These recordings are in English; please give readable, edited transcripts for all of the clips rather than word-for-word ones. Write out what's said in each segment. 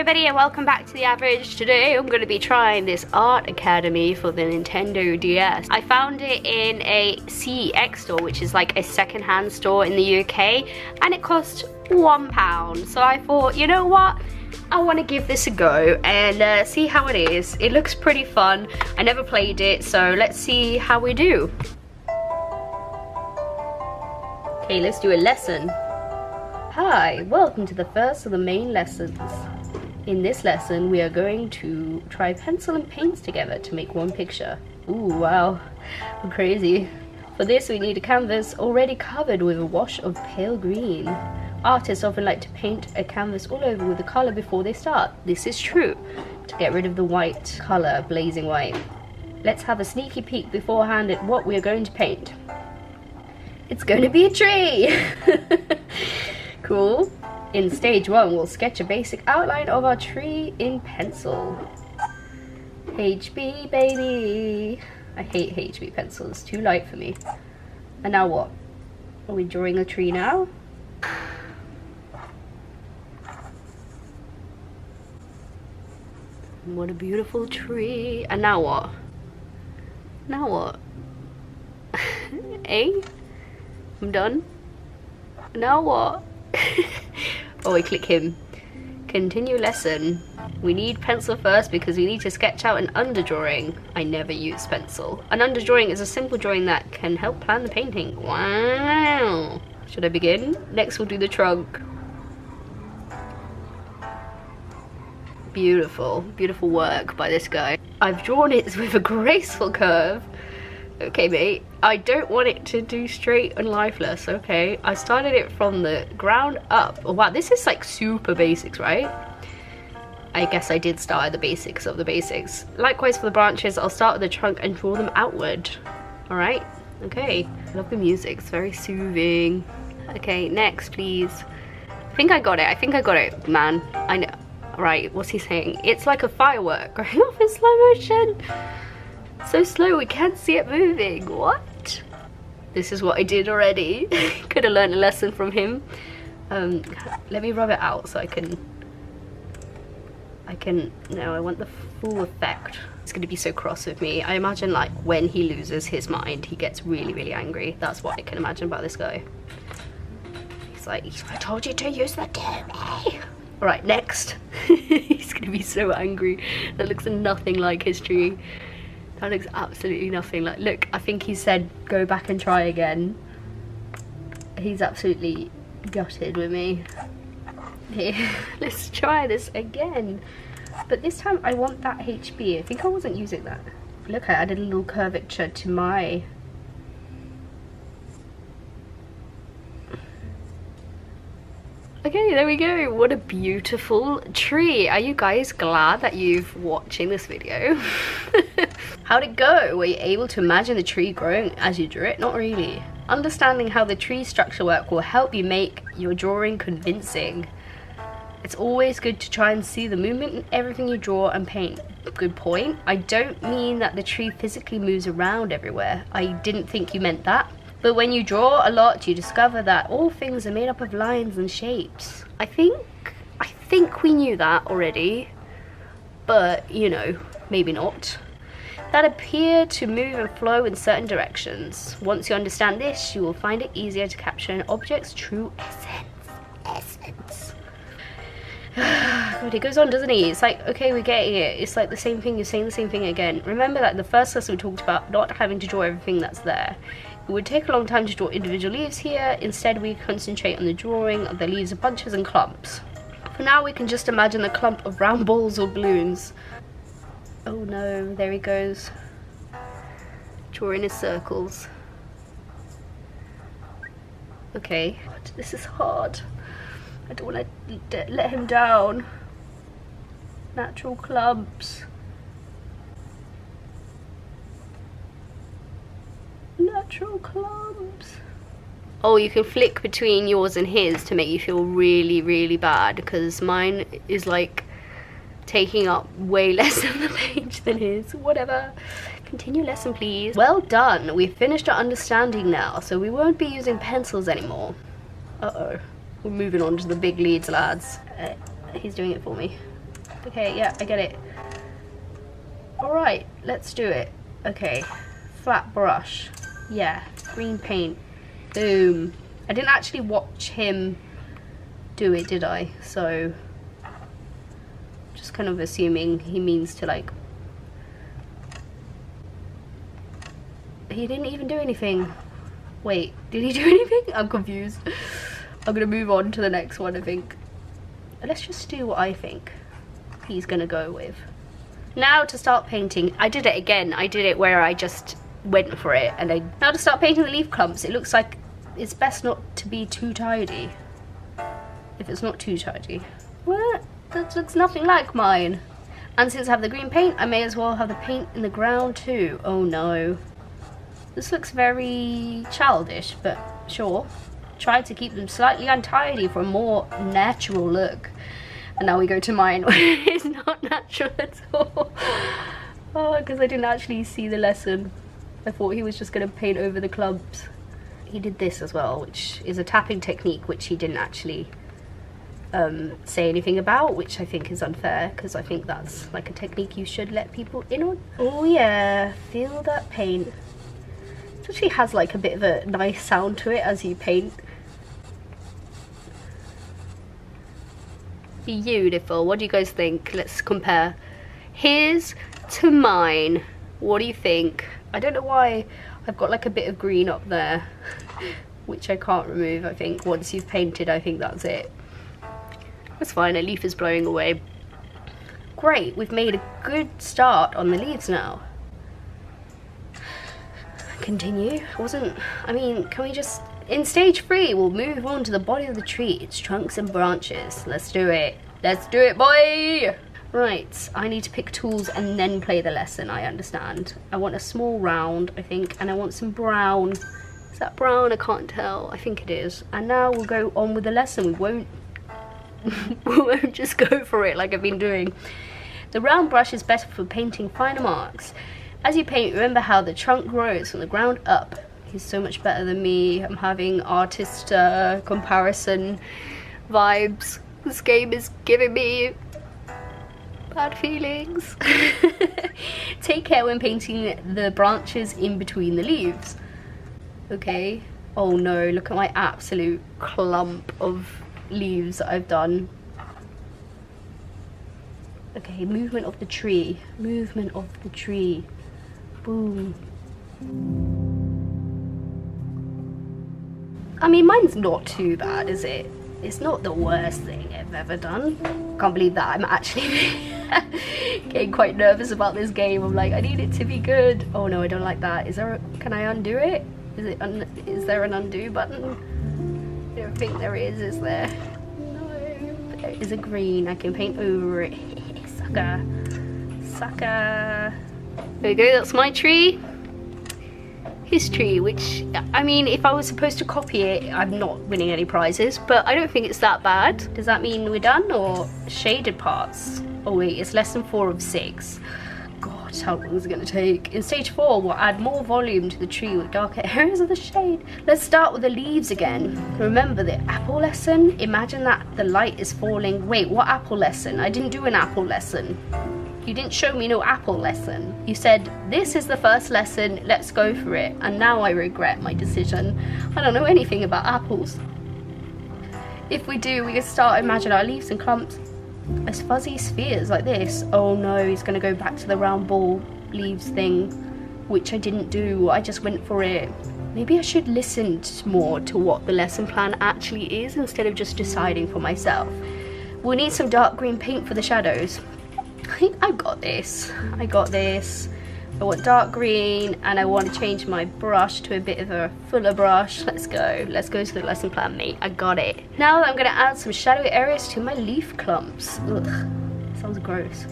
everybody and welcome back to The Average. Today I'm going to be trying this Art Academy for the Nintendo DS. I found it in a CEX store, which is like a second-hand store in the UK, and it cost £1. So I thought, you know what? I want to give this a go and see how it is. It looks pretty fun. I never played it, so let's see how we do. Okay, let's do a lesson. Hi, welcome to the first of the main lessons. In this lesson, we are going to try pencil and paints together to make one picture. Ooh, wow, I'm crazy. For this, we need a canvas already covered with a wash of pale green. Artists often like to paint a canvas all over with the color before they start. This is true, to get rid of the white color, blazing white. Let's have a sneaky peek beforehand at what we are going to paint. It's going to be a tree! Cool. In stage one, we'll sketch a basic outline of our tree in pencil. HB baby! I hate HB pencils, too light for me. And now what? Are we drawing a tree now? What a beautiful tree! And now what? Now what? Eh? I'm done. Now what? Oh, I click him. Continue lesson. We need pencil first because we need to sketch out an underdrawing. I never use pencil. An underdrawing is a simple drawing that can help plan the painting. Wow! Should I begin? Next we'll do the trunk. Beautiful, beautiful work by this guy. I've drawn it with a graceful curve. Okay, mate. I don't want it to do straight and lifeless. Okay, I started it from the ground up. Oh, wow, this is like super basics, right? I guess I did start at the basics of the basics. Likewise for the branches, I'll start with the trunk and draw them outward. All right. Okay. I love the music. It's very soothing. Okay, next, please. I think I got it. I think I got it, man. I know. Right. What's he saying? It's like a firework going off in slow motion. So slow, we can't see it moving. What? This is what I did already. Could have learned a lesson from him. Let me rub it out so I can. No, I want the full effect. It's gonna be so cross with me. I imagine like when he loses his mind, he gets really, really angry. That's what I can imagine about this guy. He's like, I told you to use the TV. All right, next. He's gonna be so angry. That looks nothing like his tree. That looks absolutely nothing like. Look, I think he said go back and try again. He's absolutely gutted with me. Here, let's try this again. But this time I want that HB. I think I wasn't using that. Look, I added a little curvature to my. Okay, there we go. What a beautiful tree. Are you guys glad that you've watching this video? How'd it go? Were you able to imagine the tree growing as you drew it? Not really. Understanding how the tree structure works will help you make your drawing convincing. It's always good to try and see the movement in everything you draw and paint. Good point. I don't mean that the tree physically moves around everywhere. I didn't think you meant that. But when you draw a lot, you discover that all things are made up of lines and shapes. I think we knew that already, but you know, maybe not. That appear to move and flow in certain directions. Once you understand this, you will find it easier to capture an object's true essence. God, he goes on, doesn't he? It's like, okay, we're getting it. It's like the same thing, you're saying the same thing again. Remember that in the first lesson we talked about not having to draw everything that's there. It would take a long time to draw individual leaves here. Instead, we concentrate on the drawing of the leaves of bunches and clumps. For now, we can just imagine the clump of round balls or balloons. Oh no, there he goes. Drawing in circles. Okay, God, this is hard. I don't want to let him down. Natural clumps. Natural clumps. Oh, you can flick between yours and his to make you feel really, really bad because mine is like taking up way less of the page than his. Whatever. Continue lesson, please. Well done. We've finished our understanding now, so we won't be using pencils anymore. Uh-oh. We're moving on to the big leads, lads. He's doing it for me. Okay, yeah, I get it. Alright, let's do it. Okay, flat brush. Yeah, green paint. Boom. I didn't actually watch him do it, did I? So, just kind of assuming he means to like... He didn't even do anything. Wait, did he do anything? I'm confused. I'm gonna move on to the next one, I think. Let's just do what I think he's gonna go with. Now to start painting. I did it again. I did it where I just went for it. And now to start painting the leaf clumps. It looks like it's best not to be too tidy. If it's not too tidy. What? That looks nothing like mine. And since I have the green paint, I may as well have the paint in the ground too. Oh no. This looks very childish, but sure. Tried to keep them slightly untidy for a more natural look. And now we go to mine, which is not natural at all. Oh, because I didn't actually see the lesson. I thought he was just going to paint over the clumps. He did this as well, which is a tapping technique, which he didn't actually say anything about, which I think is unfair, because I think that's like a technique you should let people in on. Oh yeah, feel that paint. It actually has like a bit of a nice sound to it as you paint. Beautiful. What do you guys think? Let's compare his to mine. What do you think? I don't know why I've got like a bit of green up there, which I can't remove. I think once you've painted, I think that's it. That's fine. A leaf is blowing away. Great. We've made a good start on the leaves now. Continue. Can we just, in stage 3, we'll move on to the body of the tree, its trunks and branches. Let's do it. Let's do it, boy! Right, I need to pick tools and then play the lesson, I understand. I want a small round, I think, and I want some brown. Is that brown? I can't tell. I think it is. And now we'll go on with the lesson. We won't just go for it like I've been doing. The round brush is better for painting finer marks. As you paint, remember how the trunk grows from the ground up. He's so much better than me. I'm having artist comparison vibes. This game is giving me bad feelings. Take care when painting the branches in between the leaves. Okay. Oh no, look at my absolute clump of leaves that I've done. Okay, movement of the tree. Movement of the tree. Boom. I mean, mine's not too bad, is it? It's not the worst thing I've ever done. Can't believe that I'm actually getting quite nervous about this game. I'm like, I need it to be good. Oh no, I don't like that. Is there? Can I undo it? Is there an undo button? I don't think there is. Is there? No. But there is a green. I can paint over it. Sucker. Sucker. There we go, that's my tree. His tree, which, I mean, if I was supposed to copy it, I'm not winning any prizes, but I don't think it's that bad. Does that mean we're done, or shaded parts? Oh wait, it's lesson 4 of 6. God, how long is it gonna take? In stage 4, we'll add more volume to the tree with darker areas of the shade. Let's start with the leaves again. Remember the apple lesson? Imagine that the light is falling. Wait, what apple lesson? I didn't do an apple lesson. You didn't show me no apple lesson. You said, this is the first lesson, let's go for it. And now I regret my decision. I don't know anything about apples. If we do, we can start imagine our leaves and clumps as fuzzy spheres like this. Oh no, he's gonna go back to the round ball leaves thing, which I didn't do, I just went for it. Maybe I should listen more to what the lesson plan actually is instead of just deciding for myself. We'll need some dark green paint for the shadows. I got this. I got this. I want dark green and I want to change my brush to a bit of a fuller brush. Let's go. Let's go to the lesson plan, mate. I got it. Now I'm going to add some shadowy areas to my leaf clumps. Ugh, sounds gross.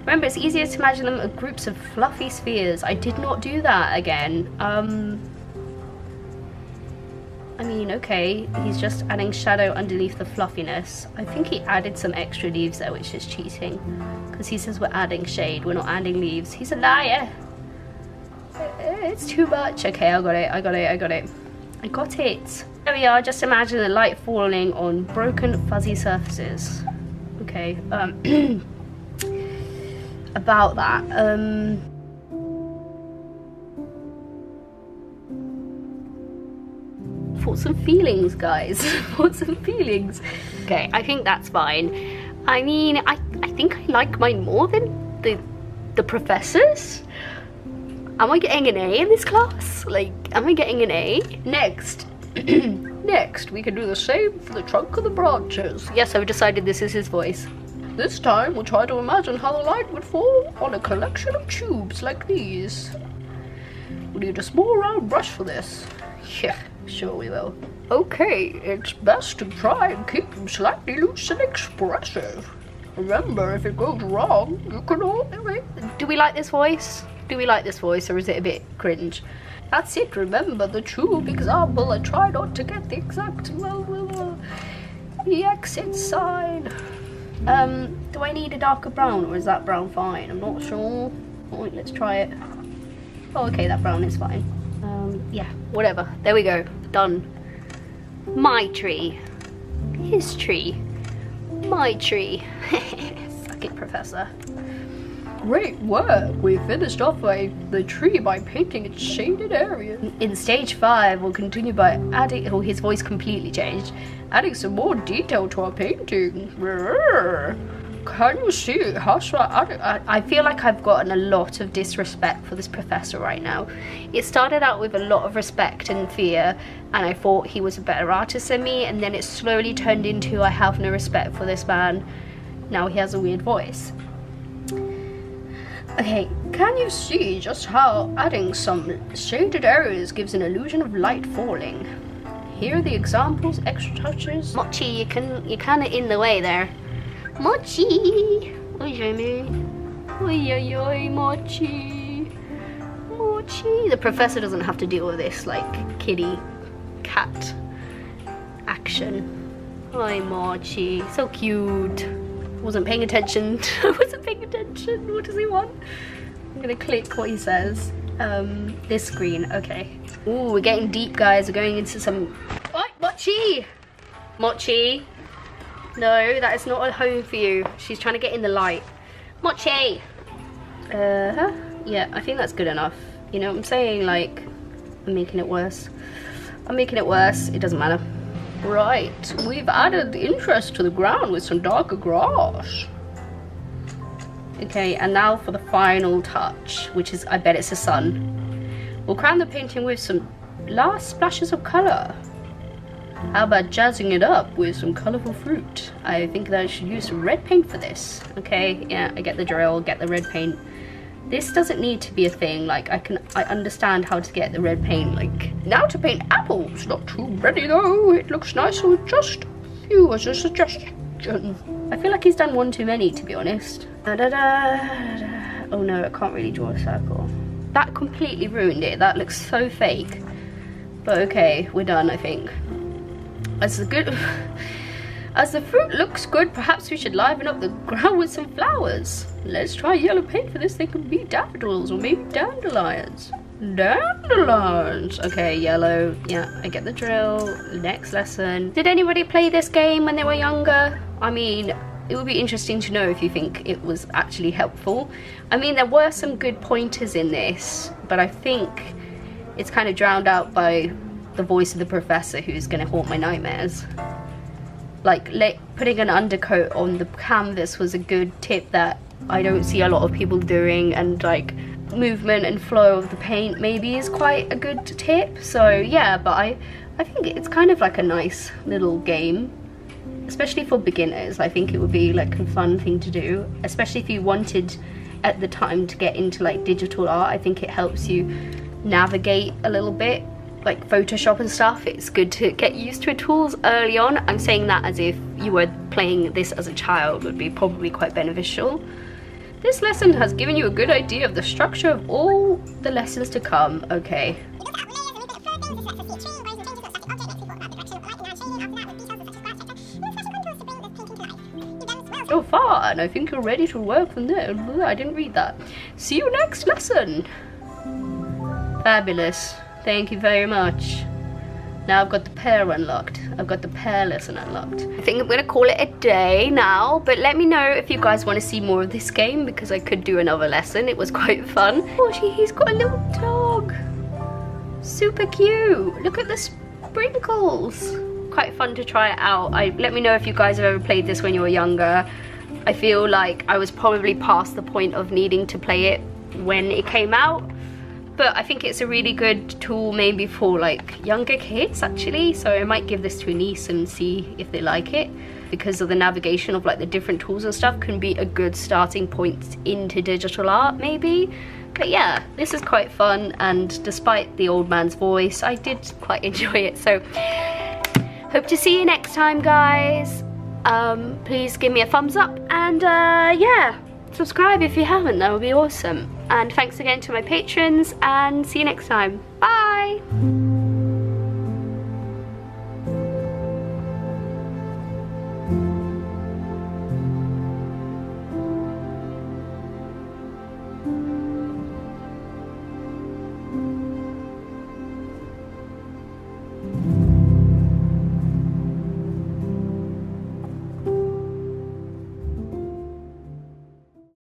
Remember, it's easier to imagine them as groups of fluffy spheres. I did not do that again. I mean, okay, he's just adding shadow underneath the fluffiness. I think he added some extra leaves there, which is cheating. Because he says we're adding shade, we're not adding leaves. He's a liar. It's too much. Okay, I got it, I got it, I got it. I got it. There we are, just imagine the light falling on broken, fuzzy surfaces. Okay, about that. Thoughts and feelings, guys. Thoughts and feelings. Okay, I think that's fine. I mean, I think I like mine more than the professors. Am I getting an A in this class? Like, am I getting an A? Next. Next, we can do the same for the trunk of the branches. Yes, I've decided this is his voice. This time, we'll try to imagine how the light would fall on a collection of tubes like these. We'll need a small round brush for this. Yeah, sure we will. Okay, it's best to try and keep them slightly loose and expressive. Remember, if it goes wrong, you can all do it. Do we like this voice? Do we like this voice, or is it a bit cringe? That's it, remember the tube example and try not to get the exact, the exit sign. Do I need a darker brown, or is that brown fine? I'm not sure. Right, let's try it. Oh, okay, that brown is fine. Yeah, whatever. There we go. Done. My tree. His tree. My tree. Suck it, Professor. Great work! We finished off the tree by painting its shaded area. In stage 5, we'll continue by adding... Oh, his voice completely changed. Adding some more detail to our painting. Can you see? How should I add it? I feel like I've gotten a lot of disrespect for this professor right now. It started out with a lot of respect and fear, and I thought he was a better artist than me, and then it slowly turned into I have no respect for this man. Now he has a weird voice. Okay, can you see just how adding some shaded areas gives an illusion of light falling? Here are the examples, extra touches. Mochi, you're kinda in the way there. Mochi! Oi, Jamie. Oi, oi, oi, Mochi. Mochi. The professor doesn't have to deal with this, like, kitty cat action. Oi, Mochi. So cute. Wasn't paying attention. I wasn't paying attention. What does he want? I'm gonna click what he says. This screen. Okay. Ooh, we're getting deep, guys. We're going into some. What? Mochi. Mochi. No, that is not a home for you. She's trying to get in the light. Mochi. Yeah, I think that's good enough. You know what I'm saying? Like, I'm making it worse. I'm making it worse. It doesn't matter. Right, we've added the interest to the ground with some darker grass. Okay, and now for the final touch, which is, I bet it's the sun. We'll crown the painting with some last splashes of colour. How about jazzing it up with some colourful fruit? I think that I should use some red paint for this. Okay, yeah, I get the drill, get the red paint. This doesn't need to be a thing, like, I understand how to get the red paint, like... Now to paint apples, not too ready though, it looks nicer with just a few as a suggestion. I feel like he's done one too many, to be honest. Da -da -da, da -da. Oh no, I can't really draw a circle. That completely ruined it, that looks so fake. But okay, we're done, I think. As the good... As the fruit looks good, perhaps we should liven up the ground with some flowers. Let's try yellow paint for this. They could be daffodils or maybe dandelions. Dandelions! Okay, yellow. Yeah, I get the drill. Next lesson. Did anybody play this game when they were younger? I mean, it would be interesting to know if you think it was actually helpful. I mean, there were some good pointers in this, but I think it's kind of drowned out by the voice of the professor who's going to haunt my nightmares. Like putting an undercoat on the canvas was a good tip that I don't see a lot of people doing, and like movement and flow of the paint maybe is quite a good tip. So yeah, but I think it's kind of like a nice little game, especially for beginners. I think it would be like a fun thing to do, especially if you wanted at the time to get into like digital art. I think it helps you navigate a little bit. Like Photoshop and stuff, it's good to get used to tools early on. I'm saying that as if you were playing this as a child would be probably quite beneficial. This lesson has given you a good idea of the structure of all the lessons to come. Okay. So far, and I think you're ready to work from there. I didn't read that. See you next lesson. Fabulous. Thank you very much. Now I've got the pair unlocked. I've got the pair lesson unlocked. I think I'm gonna call it a day now, but let me know if you guys want to see more of this game, because I could do another lesson. It was quite fun. Oh, he's got a little dog. Super cute. Look at the sprinkles. Quite fun to try it out. Let me know if you guys have ever played this when you were younger. I feel like I was probably past the point of needing to play it when it came out. But I think it's a really good tool maybe for like younger kids actually. So I might give this to a niece and see if they like it, because of the navigation of like the different tools and stuff can be a good starting point into digital art maybe. But yeah, this is quite fun, and despite the old man's voice, I did quite enjoy it. So hope to see you next time, guys. Please give me a thumbs up, and yeah, subscribe if you haven't, that would be awesome. And thanks again to my patrons, and see you next time. Bye!